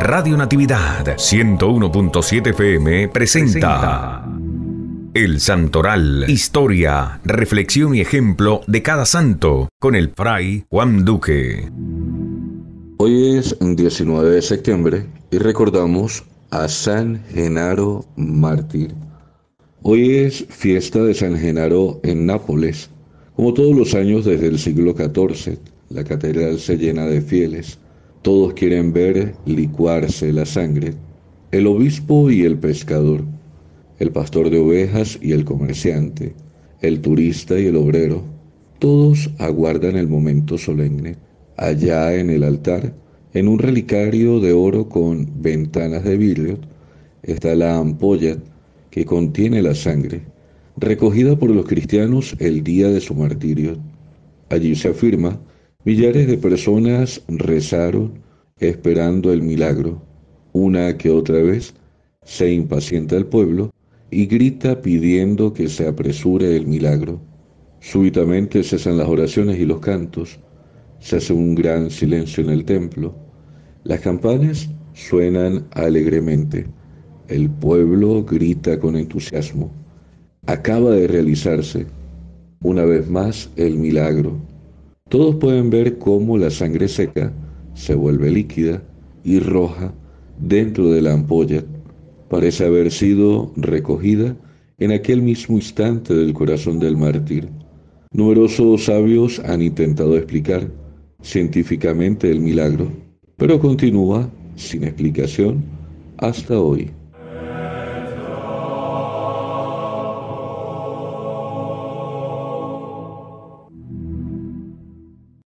Radio Natividad 101.7 FM presenta El Santoral, historia, reflexión y ejemplo de cada santo, con el Fray Juan Duque. Hoy es 19 de septiembre y recordamos a San Genaro Mártir. Hoy es fiesta de San Genaro en Nápoles. Como todos los años desde el siglo XIV, la catedral se llena de fieles. Todos quieren ver licuarse la sangre. El obispo y el pescador, el pastor de ovejas y el comerciante, el turista y el obrero, todos aguardan el momento solemne. Allá en el altar, en un relicario de oro con ventanas de vidrio, está la ampolla que contiene la sangre, recogida por los cristianos el día de su martirio. Allí se afirma, millares de personas rezaron esperando el milagro. Una que otra vez se impacienta el pueblo y grita pidiendo que se apresure el milagro. Súbitamente cesan las oraciones y los cantos. Se hace un gran silencio en el templo. Las campanas suenan alegremente. El pueblo grita con entusiasmo. Acaba de realizarse, una vez más, el milagro. Todos pueden ver cómo la sangre seca se vuelve líquida y roja dentro de la ampolla. Parece haber sido recogida en aquel mismo instante del corazón del mártir. Numerosos sabios han intentado explicar científicamente el milagro, pero continúa sin explicación hasta hoy.